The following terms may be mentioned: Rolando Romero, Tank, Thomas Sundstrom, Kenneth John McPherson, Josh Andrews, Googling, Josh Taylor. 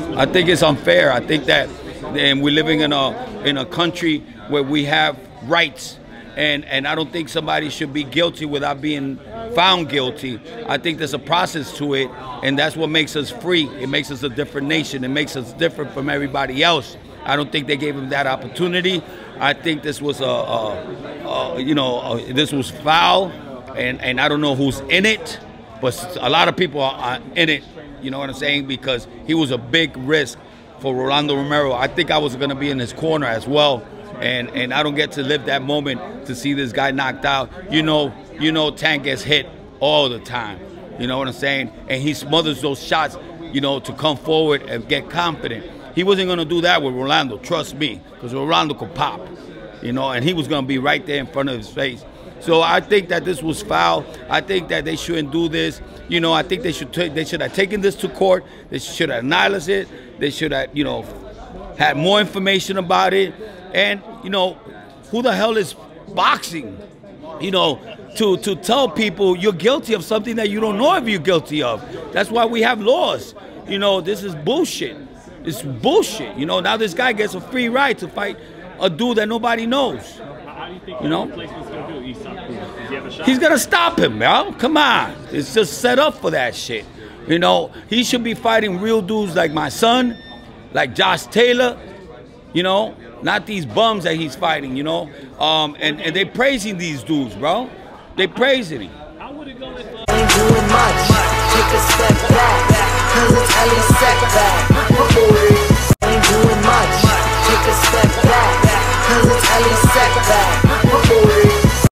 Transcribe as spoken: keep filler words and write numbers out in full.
I think it's unfair. I think that and we're living in a in a country where we have rights, and and I don't think somebody should be guilty without being found guilty. I think there's a process to it, and that's what makes us free. It makes us a different nation. It makes us different from everybody else. I don't think they gave him that opportunity. I think this was a, a, a you know, a, this was foul, and and I don't know who's in it, but a lot of people are, are in it. You know what I'm saying? Because he was a big risk for Rolando Romero. I think I was going to be in his corner as well, and and I don't get to live that moment to see this guy knocked out. You know, you know, Tank gets hit all the time. You know what I'm saying? And he smothers those shots. You know, to come forward and get confident. He wasn't going to do that with Rolando, trust me, because Rolando could pop, you know, and he was going to be right there in front of his face. So I think that this was foul. I think that they shouldn't do this. You know, I think they should they should have taken this to court. They should have analyzed it. They should have, you know, had more information about it. And, you know, who the hell is boxing, you know, to, to tell people you're guilty of something that you don't know if you're guilty of? That's why we have laws. You know, this is bullshit. It's bullshit, you know. Now this guy gets a free ride to fight a dude that nobody knows. How do you think you know? Replacement's gonna do? Does he have a shot? He's gonna stop him, man. Come on, it's just set up for that shit. You know, he should be fighting real dudes like my son, like Josh Taylor. You know, not these bums that he's fighting. You know, um, and and they praising these dudes, bro. They praising him. How would it go if I ain't doing much? Take a step back. Cause it's at least setback. Ain't doing much. Take a step back. Cause it's at least setback.